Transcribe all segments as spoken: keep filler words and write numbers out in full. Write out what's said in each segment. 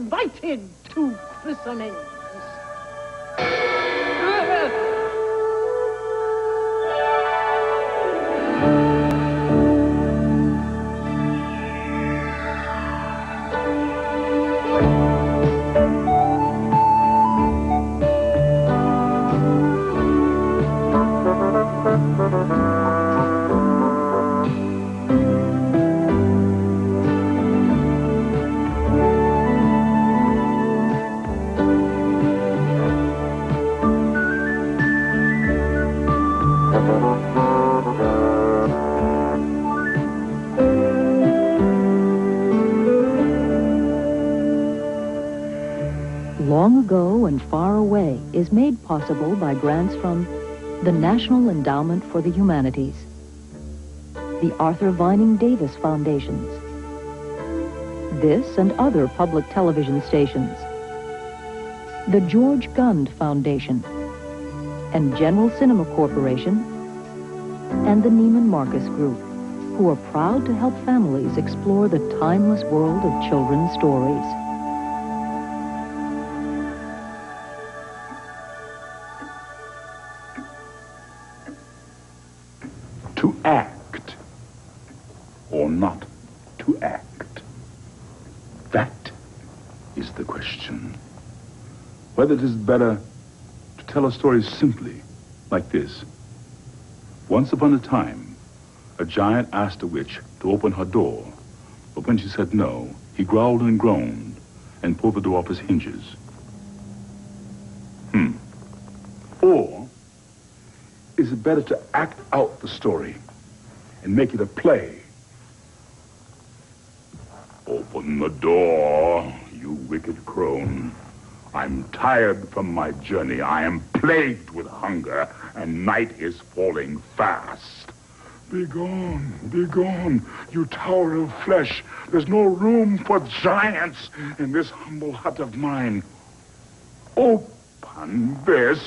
invited to christenings. Long Ago and Far Away is made possible by grants from the National Endowment for the Humanities, the Arthur Vining Davis Foundations, this and other public television stations, the George Gund Foundation, and General Cinema Corporation, and the Neiman Marcus Group, who are proud to help families explore the timeless world of children's stories. To act or not to act, that is the question. Whether it is better to tell a story simply like this. Once upon a time, a giant asked a witch to open her door, but when she said no, he growled and groaned and pulled the door off his hinges. Hmm. Or is it better to act out the story and make it a play? Open the door, you wicked crone. I'm tired from my journey. I am plagued with hunger, and night is falling fast. Begone, begone, you tower of flesh. There's no room for giants in this humble hut of mine. Open this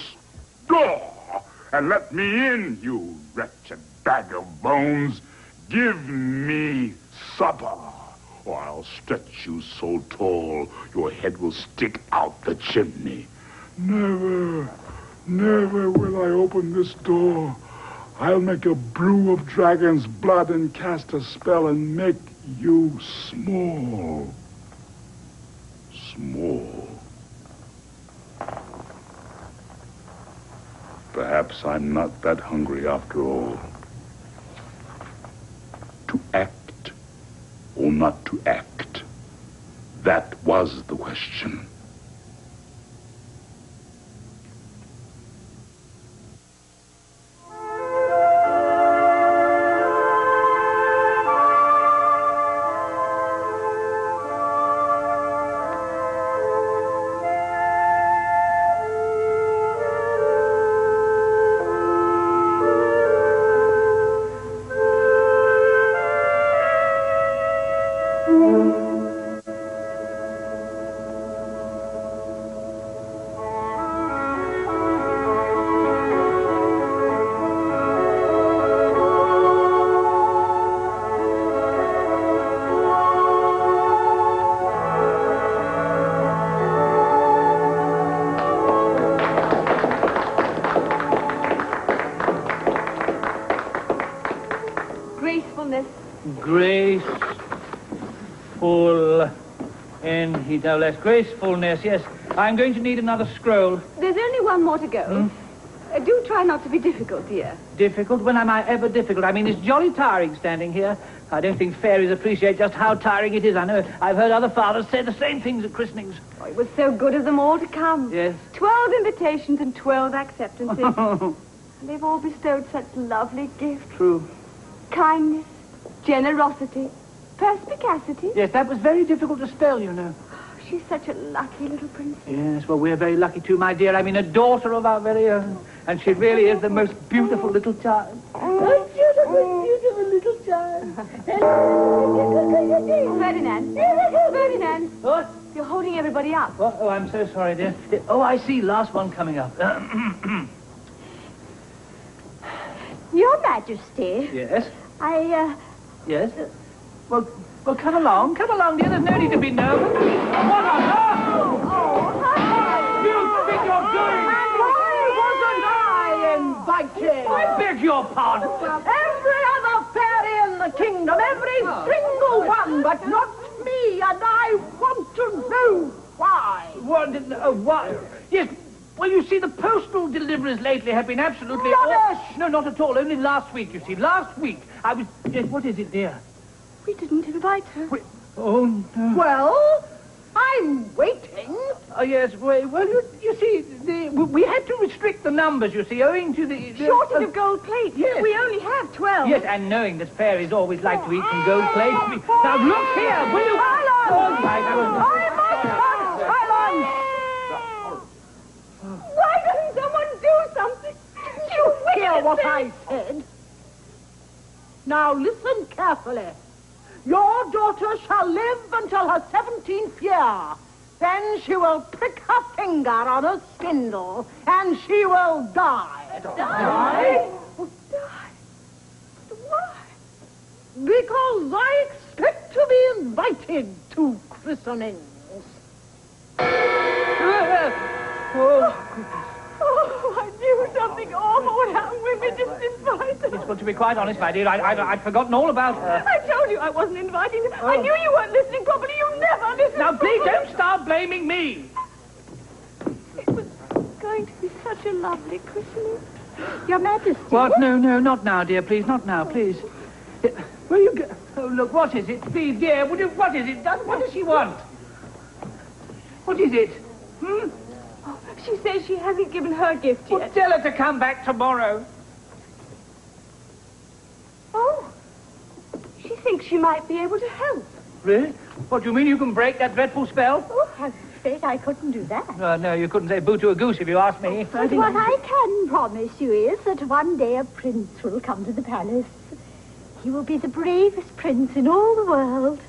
door. And let me in, you wretched bag of bones. Give me supper, or I'll stretch you so tall your head will stick out the chimney. Never, never will I open this door. I'll make a brew of dragon's blood and cast a spell and make you small. Small. Perhaps I'm not that hungry after all. To act or not to act, that was the question. Graceful, and he now less gracefulness. Yes, I'm going to need another scroll. There's only one more to go. Hmm? Uh, do try not to be difficult, dear. Difficult? When am I ever difficult? I mean, it's jolly tiring standing here. I don't think fairies appreciate just how tiring it is. I know I've heard other fathers say the same things at christenings. Oh, it was so good of them all to come. Yes. Twelve invitations and twelve acceptances. And they've all bestowed such lovely gifts. True. Kindness. Generosity. Perspicacity. Yes, that was very difficult to spell, you know. Oh, she's such a lucky little princess. Yes, well, we're very lucky too, my dear. I mean, a daughter of our very own. And she really is the most beautiful little child. Oh, beautiful, beautiful little child. Ferdinand. Ferdinand. What? You're holding everybody up. Oh, oh, I'm so sorry, dear. Oh, I see. Last one coming up. Your Majesty. Yes? I, uh... Yes? Well, well, come along. Come along, dear. There's no need to be nervous. What on earth? your pardon. Every other fairy in the kingdom, every single one, but not me, and I want to know why. What? Uh, why? Yes. Well, you see, the postal deliveries lately have been absolutely... Rubbish! All... No, not at all. Only last week, you see. Last week, I was... Yes, what is it, dear? We didn't invite her. We... Oh, no. Well, I'm waiting. Oh, yes, well, well you, you see, the, we had to restrict the numbers, you see, owing to the... the Shortage uh, of gold plate. Yes. We only have twelve. Yes, and knowing that fairies always like to eat some gold plate. We... Now, look here, will you... All right, I will... Hear what I said. Now listen carefully. Your daughter shall live until her seventeenth year. Then she will prick her finger on a spindle, and she will die. Die? Die? Oh, die. But why? Because I expect to be invited to christenings. Oh, goodness. Oh, I knew something awful would happen when we didn't invite her. Yes, well, to be quite honest, my dear, I, I, I'd forgotten all about her. I told you I wasn't inviting her. Oh. I knew you weren't listening properly. You never listen. Now, please don't start blaming me. It was going to be such a lovely christening. Your Majesty. What? No, no, not now, dear. Please, not now, please. Where you go? Oh, look, what is it? Please, dear, would you, what is it? What does she want? What is it? Hmm? She says she hasn't given her gift yet. Well, tell her to come back tomorrow. Oh, she thinks she might be able to help. Really? What, do you mean you can break that dreadful spell? Oh, I'm afraid I couldn't do that. Uh, no, you couldn't say boo to a goose if you asked me. But what I can promise you is that one day a prince will come to the palace. He will be the bravest prince in all the world,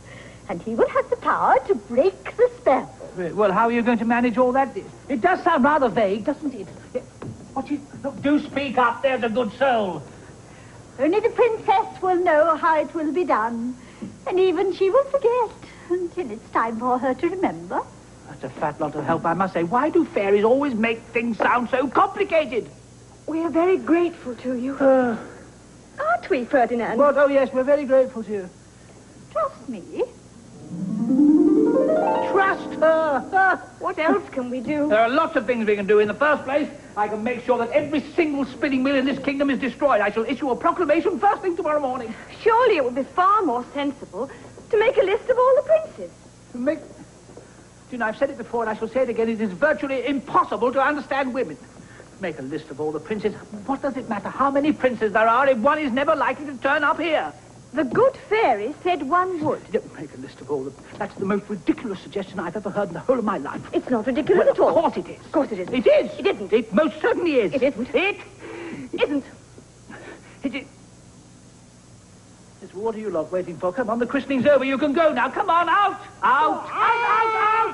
and he will have the power to break the spell. Well, how are you going to manage all that? It does sound rather vague, doesn't it? What is... Look, do speak up, there's a good soul. Only the princess will know how it will be done. And even she will forget until it's time for her to remember. That's a fat lot of help, I must say. Why do fairies always make things sound so complicated? We are very grateful to you. Uh, Aren't we, Ferdinand? What? Oh, yes, we're very grateful to you. Trust me. Trust her! What else can we do? There are lots of things we can do. In the first place, I can make sure that every single spinning mill in this kingdom is destroyed. I shall issue a proclamation first thing tomorrow morning. Surely it would be far more sensible to make a list of all the princes. To make... You know, I've said it before and I shall say it again. It is virtually impossible to understand women. Make a list of all the princes. What does it matter how many princes there are if one is never likely to turn up here? The good fairy said one would. Don't make a list of all the... That's the most ridiculous suggestion I've ever heard in the whole of my life. It's not ridiculous well, at all. Of course it is. Of course it isn't. It is. It isn't. It most certainly is. It isn't. It isn't. It is. Yes, what are you lot waiting for? Come on, the christening's over. You can go now. Come on, out. Out. Out, out, out.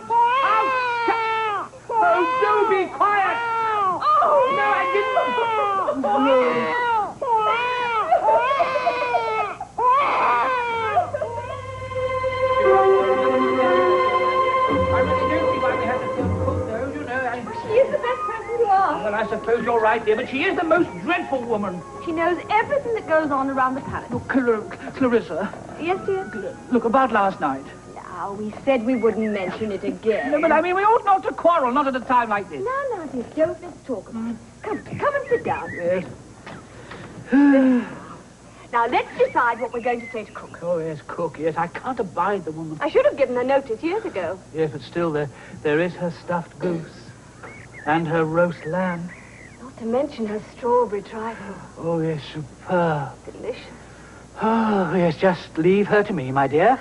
Out. Oh, do be quiet. Oh, no, I didn't. No. I really don't see why we have to feel cold, though, you know. I... She is the best person you are. Well, I suppose you're right, dear, but she is the most dreadful woman. She knows everything that goes on around the palace. Look, Clar Clarissa. Yes, dear? Look, about last night. Now, we said we wouldn't mention it again. No, but I mean, we ought not to quarrel, not at a time like this. No, no, dear, don't. Let's talk about it. Come, come and sit down. Yes. Now, let's decide what we're going to say to Cook. Oh, yes, Cook, yes. I can't abide the woman. I should have given her notice years ago. Yes, but still, there, there is her stuffed goose and her roast lamb. Not to mention her strawberry trifle. Oh, yes, superb. Delicious. Oh, yes, just leave her to me, my dear.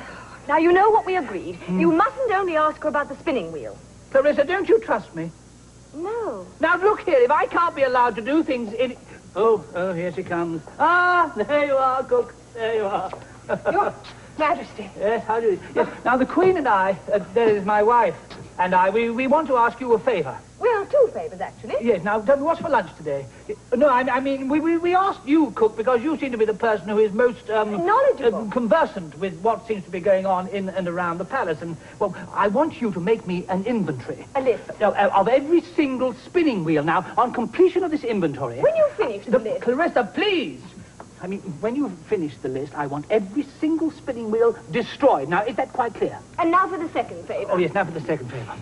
Now, you know what we agreed. Mm. You mustn't only ask her about the spinning wheel. Clarissa, don't you trust me? No. Now, look here, if I can't be allowed to do things in... Oh, oh, here she comes. Ah, there you are, Cook. There you are. Your Majesty. Yes, how do you... Yes. Now, the Queen and I, uh, there is my wife, and I, we, we want to ask you a favour. Well, two favours, actually. Yes, now, tell me, what's for lunch today? No, I, I mean, we, we, we asked you, cook, because you seem to be the person who is most... Um, Knowledgeable. Uh, ...conversant with what seems to be going on in and around the palace. And, well, I want you to make me an inventory. A list? Uh, uh, of every single spinning wheel. Now, on completion of this inventory... When you finish the, the list... Clarissa, please! I mean, when you've finished the list, I want every single spinning wheel destroyed. Now, is that quite clear? And now for the second favour. Oh, yes, now for the second favour.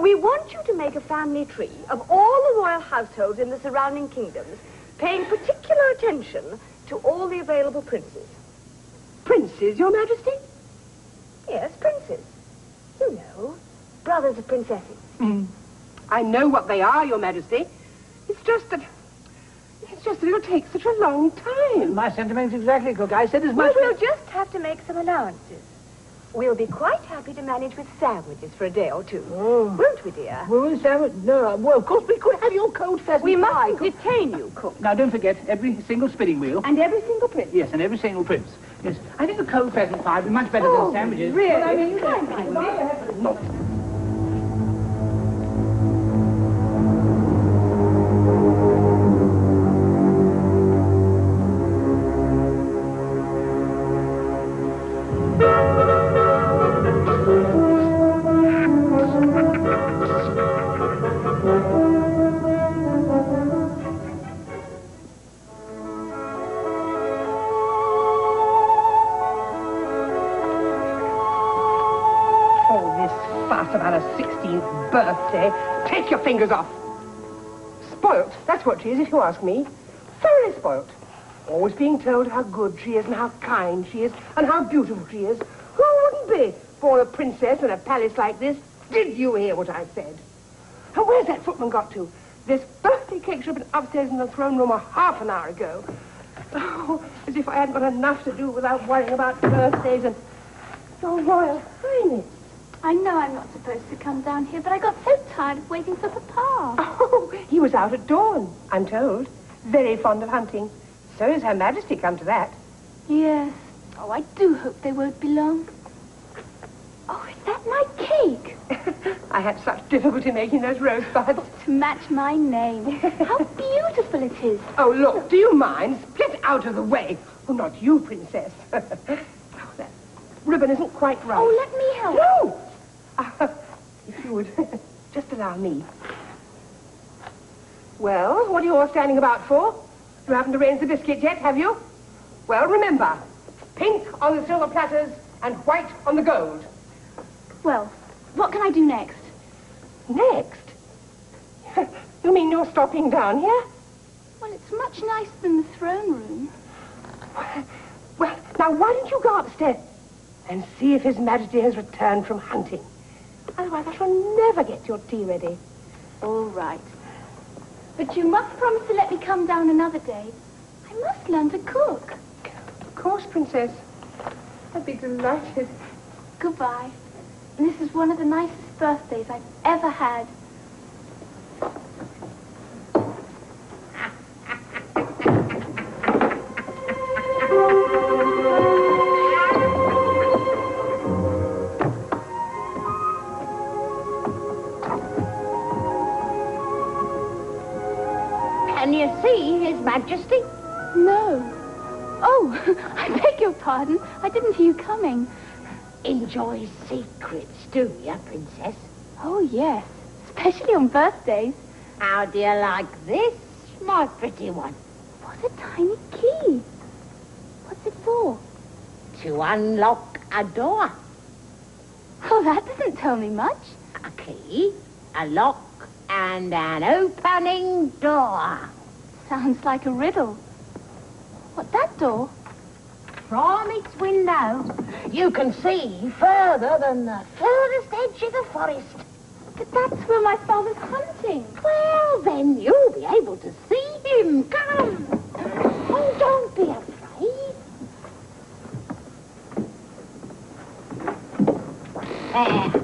We want you to make a family tree of all the royal households in the surrounding kingdoms, paying particular attention to all the available princes. Princes, Your Majesty? Yes, princes. You know, brothers of princesses. Mm. I know what they are, Your Majesty. It's just that... It's just that it'll take such a long time. My sentiments exactly, cook. I said as much... Well, we'll just have to make some allowances. We'll be quite happy to manage with sandwiches for a day or two. Oh. Won't we, dear? Well, sandwich? No, well, of course, we could have your cold pheasant. We mustn't detain you, cook. Now, don't forget, every single spinning wheel. And every single prince. Yes, and every single prince. Yes, I think a cold pheasant pie would be much better oh, than sandwiches. Really? Well, I mean, you can't find me. Take your fingers off. Spoilt, that's what she is, if you ask me. Thoroughly spoilt. Always being told how good she is and how kind she is and how beautiful she is. Who wouldn't be born a princess in a palace like this? Did you hear what I said? Oh, where's that footman got to? This birthday cake should have been upstairs in the throne room a half an hour ago. Oh, as if I hadn't got enough to do without worrying about birthdays and... Your Royal Highness. I know I'm not supposed to come down here, but I got so tired of waiting for Papa. Oh, he was out at dawn, I'm told. Very fond of hunting. So is Her Majesty, come to that. Yes. Oh, I do hope they won't be long. Oh, is that my cake? I had such difficulty making those rosebuds. Oh, to match my name. How beautiful it is. Oh, look, do you mind? Split out of the way. Oh, not you, Princess. Oh, that ribbon isn't quite right. Oh, let me help. No! Uh, if you would just allow me. Well, what are you all standing about for? You haven't arranged the biscuits yet, have you? Well, remember, pink on the silver platters and white on the gold. Well, what can I do next? Next? You mean you're stopping down here? Well, it's much nicer than the throne room. Well, now, why don't you go upstairs and see if His Majesty has returned from hunting? Otherwise, I shall never get your tea ready. All right. But you must promise to let me come down another day. I must learn to cook. Of course, Princess. I'd be delighted. Goodbye. And this is one of the nicest birthdays I've ever had. Majesty? No. Oh, I beg your pardon. I didn't hear you coming. Enjoy secrets, do you, Princess? Oh, yes. Especially on birthdays. How do you like this, my pretty one? What a tiny key. What's it for? To unlock a door. Oh, that doesn't tell me much. A key, a lock, and an opening door. Sounds like a riddle. What, that door? From its window, you can see further than the furthest edge of the forest. But that's where my father's hunting. Well, then you'll be able to see him. Come. Oh, don't be afraid. There.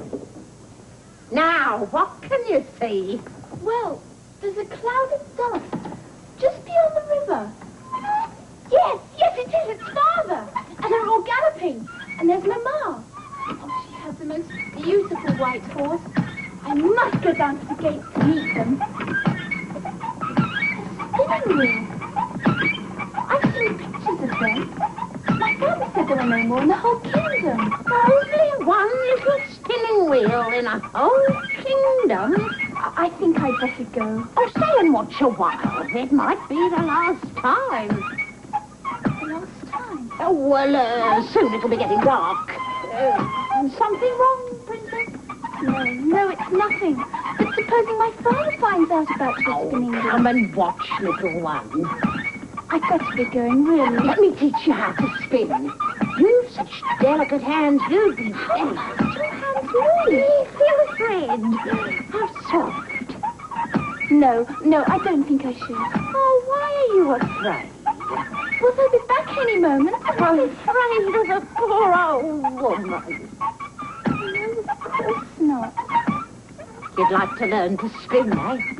Now, what can you see? Well, there's a cloud of dust. Just beyond the river. Yes, yes, it is. It's Father. And they're all galloping. And there's Mama. Oh, she has the most beautiful white horse. I must go down to the gate to meet them. Spinning wheels. I've seen pictures of them. My father said there were no more in the whole kingdom. Only one little spinning wheel in a whole kingdom. I, I think I'd better go. Oh, stay and watch a while. It might be the last time. The last time? Oh, well, uh, soon it'll be getting dark. Uh, something wrong, Princess? No, no, it's nothing. But supposing my father finds out about the oh, spinning wheel. Come and watch, little one. I've got to be going, really. Let me teach you how to spin. You've such delicate hands, you'd be delicate. How fast your hands move. Feel thread. How soft. No, no, I don't think I should. Oh, why are you afraid? Well, they'll be back any moment. I'm afraid of the poor old woman. No, of course not. You'd like to learn to spin, eh?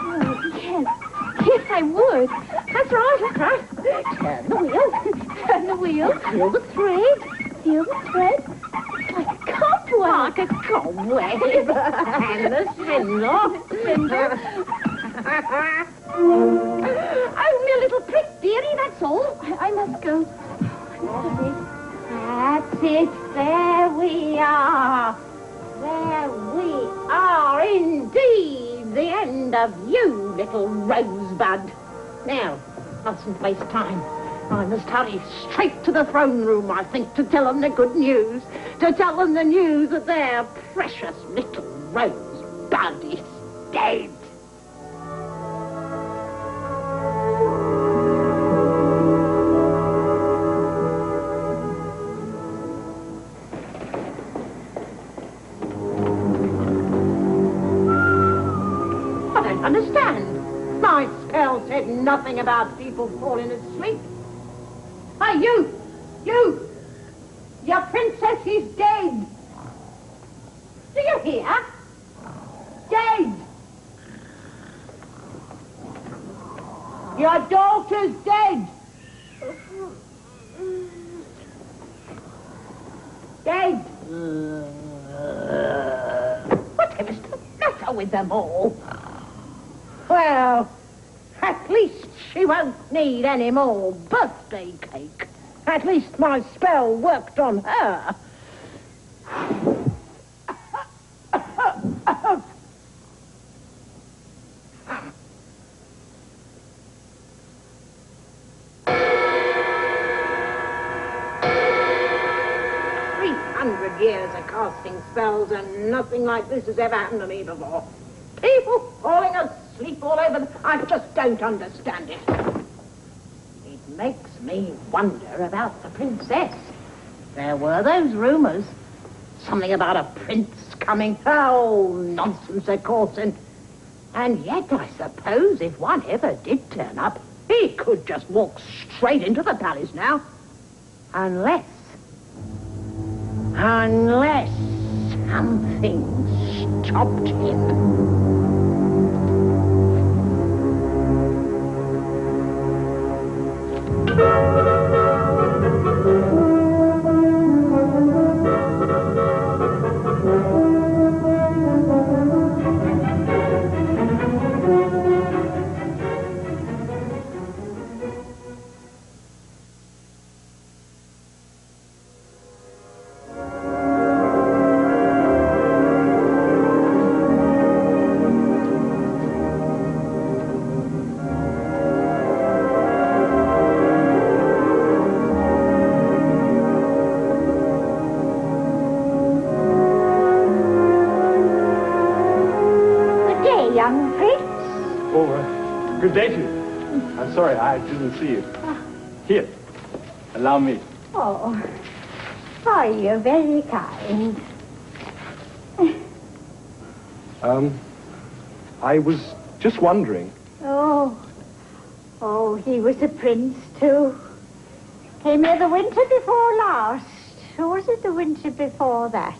Oh, yes. Yes, I would. That's right, that's right. Turn the wheel. Turn the wheel. Feel the thread. Feel the thread. Like a cobweb. Like a cobweb. And the spindle. Spindle. Only a little prick, dearie, that's all. I, I must go. That's it. There we are. There we are, indeed. The end of you, little rosebud. Now, mustn't waste time. I must hurry straight to the throne room, I think, to tell them the good news. To tell them the news that their precious little rosebud is dead. I don't understand. My spell said nothing about people falling asleep. Ah, oh, you! You! Your princess is dead! Do you hear? Dead! Your daughter's dead! Dead! Whatever's the matter with them all? Well, at least she won't need any more birthday cake. At least my spell worked on her. Three hundred years of casting spells and nothing like this has ever happened to me before. People falling asleep all over them. I just don't understand it. It makes me wonder about the princess. There were those rumours. Something about a prince coming. Oh, nonsense, of course. And, and yet, I suppose if one ever did turn up, he could just walk straight into the palace now. Unless... Unless something stopped him. See you. Ah. Here, allow me. Oh, oh, you're very kind. um, I was just wondering. Oh, oh, he was a prince too. Came here the winter before last, or was it the winter before that?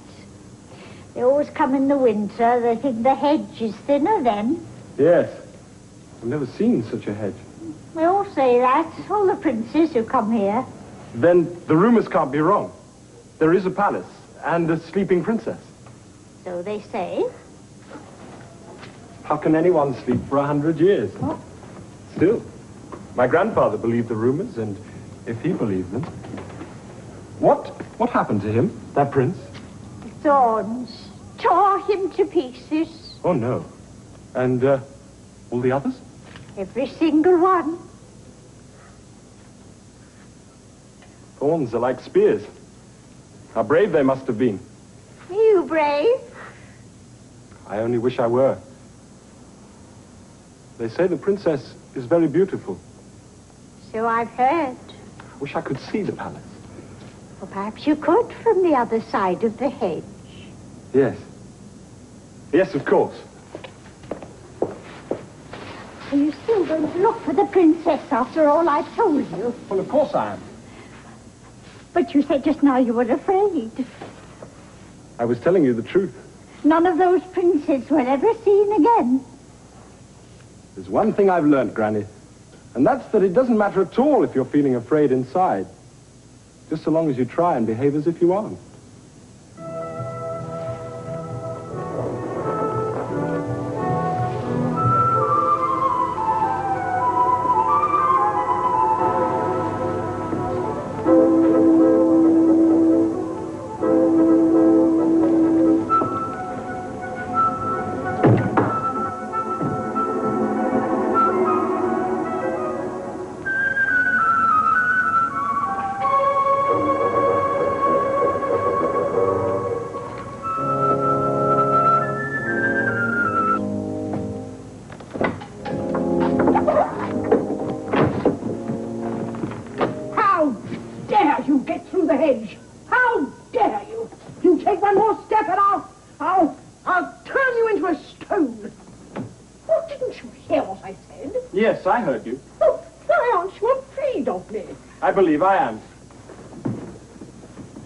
They always come in the winter. They think the hedge is thinner then. Yes, I've never seen such a hedge. We all say that, all the princes who come here. Then the rumours can't be wrong. There is a palace and a sleeping princess. So they say. How can anyone sleep for a hundred years? What? Still, my grandfather believed the rumors, and if he believed them... What? What happened to him, that prince? Thorns tore him to pieces. Oh, no. And uh, all the others? Every single one. Thorns are like spears. How brave they must have been. Are you brave? I only wish I were. They say the princess is very beautiful. So I've heard. I wish I could see the palace. Well, perhaps you could from the other side of the hedge. Yes. Yes, of course. Are you still going to look for the princess after all I've told you? Well, of course I am. But you said just now you were afraid. I was telling you the truth. None of those princes were ever seen again. There's one thing I've learned, Granny, and that's that it doesn't matter at all if you're feeling afraid inside, just so long as you try and behave as if you aren't. I heard you. Oh, why aren't you afraid of me? I believe I am.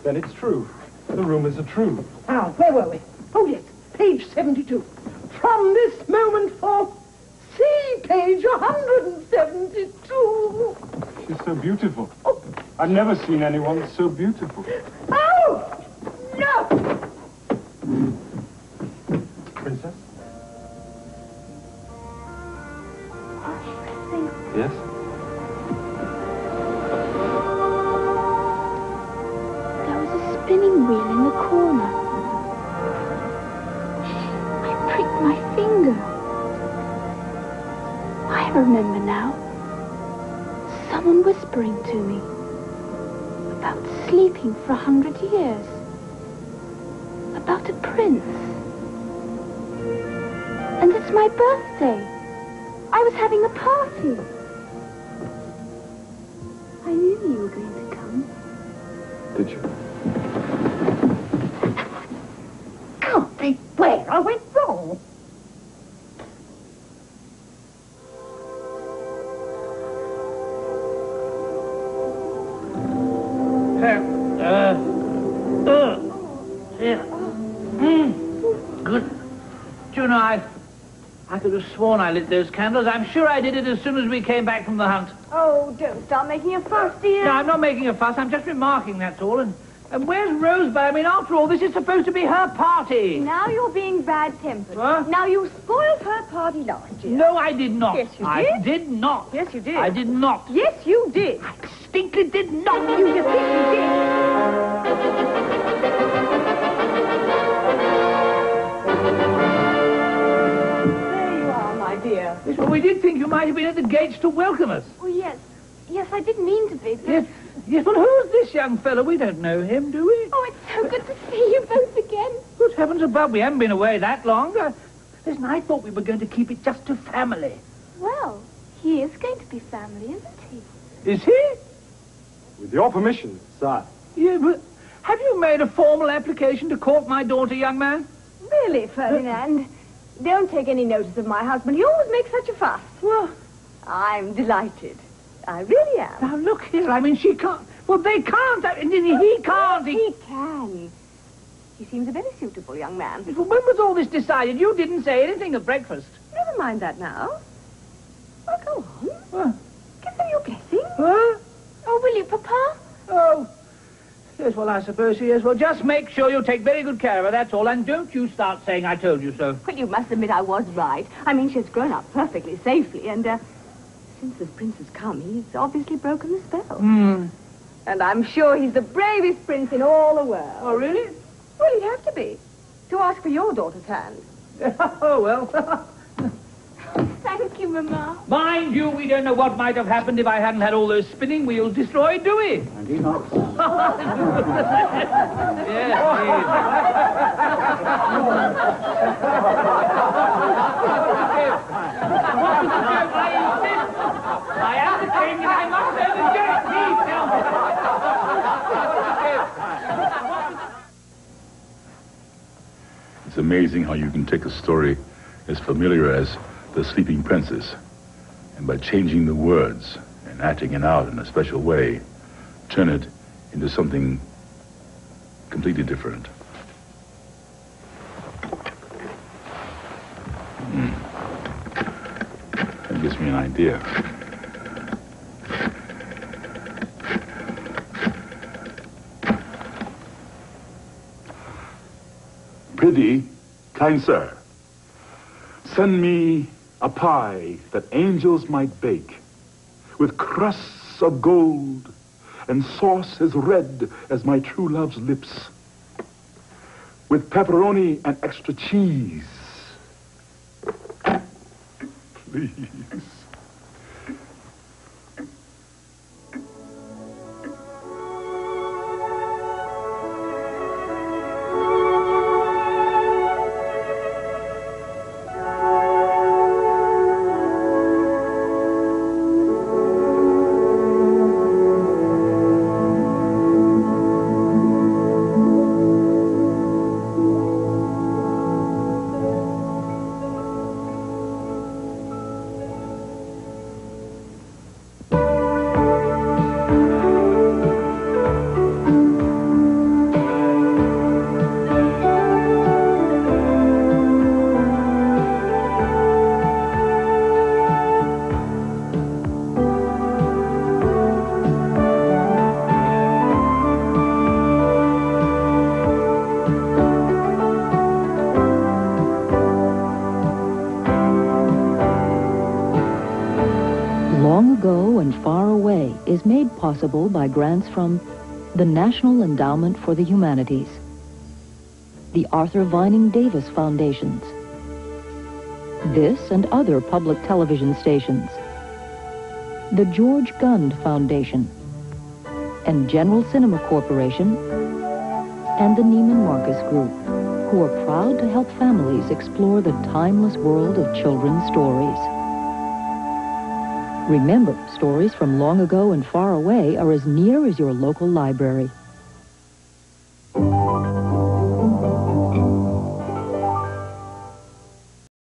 Then it's true. The rumors are true. Now, where were we? Oh, yes, page seventy-two. From this moment forth, see page one hundred seventy-two. She's so beautiful. Oh. I've never seen anyone so beautiful. Oh, no! Princess? Yes? There was a spinning wheel in the corner. I pricked my finger. I remember now. Someone whispering to me about sleeping for a hundred years. About a prince. And it's my birthday. I was having a party. I knew you were going to come. Did you? Can't be where I went wrong. Uh, uh, uh, yeah. Mm. Good. Do you know, I, I could have sworn I lit those candles. I'm sure I did it as soon as we came back from the hunt. Oh, don't start making a fuss, dear. No, I'm not making a fuss. I'm just remarking, that's all. And, and where's Rosebud? I mean, after all, this is supposed to be her party. Now you're being bad-tempered. Huh? Now you spoiled her party last year. No, I did not. Yes, you I did. I did not. Yes, you did. I did not. Yes, you did. I distinctly did not. You distinctly did. Dear. Yes, well, we did think you might have been at the gates to welcome us. Oh, yes. Yes, I did mean to be, but... Yes, yes, well, who's this young fellow? We don't know him, do we? Oh, it's so but... good to see you both again. Good heavens above, we haven't been away that long. Uh, listen, I thought we were going to keep it just to family. Well, he is going to be family, isn't he? Is he? With your permission, sire. Yeah, but have you made a formal application to court my daughter, young man? Really, Ferdinand? Don't take any notice of my husband. He always makes such a fuss. Well, I'm delighted. I really am. Now, look here. I mean, she can't... Well, they can't. I mean, he can't. He... he can. He seems a very suitable young man. Well, when was all this decided? You didn't say anything at breakfast. Never mind that now. Well, go on. What? Give them your blessing. Huh? Oh, will you, Papa? Oh. Yes, well, I suppose he is. Well, just make sure you take very good care of her, that's all. And don't you start saying I told you so. Well, you must admit I was right. I mean, she's grown up perfectly safely, and, uh, since this prince has come, he's obviously broken the spell. Hmm. And I'm sure he's the bravest prince in all the world. Oh, really? Well, he'd have to be, to ask for your daughter's hand. Oh, well. Thank you, Mamma. Mind you, we don't know what might have happened if I hadn't had all those spinning wheels destroyed, do we? And he not. Yes, I am the king and I must know the joke. Please tell me. It's amazing how you can take a story as familiar as The Sleeping Princess, and by changing the words and acting it out in a special way, turn it into something completely different. Mm. That gives me an idea. Prithee, kind sir, send me a pie that angels might bake, with crusts of gold and sauce as red as my true love's lips, with pepperoni and extra cheese. Please. Long Ago and Far Away is made possible by grants from the National Endowment for the Humanities, the Arthur Vining Davis Foundations, this and other public television stations, the George Gund Foundation, and General Cinema Corporation, and the Neiman Marcus Group, who are proud to help families explore the timeless world of children's stories. Remember, stories from long ago and far away are as near as your local library.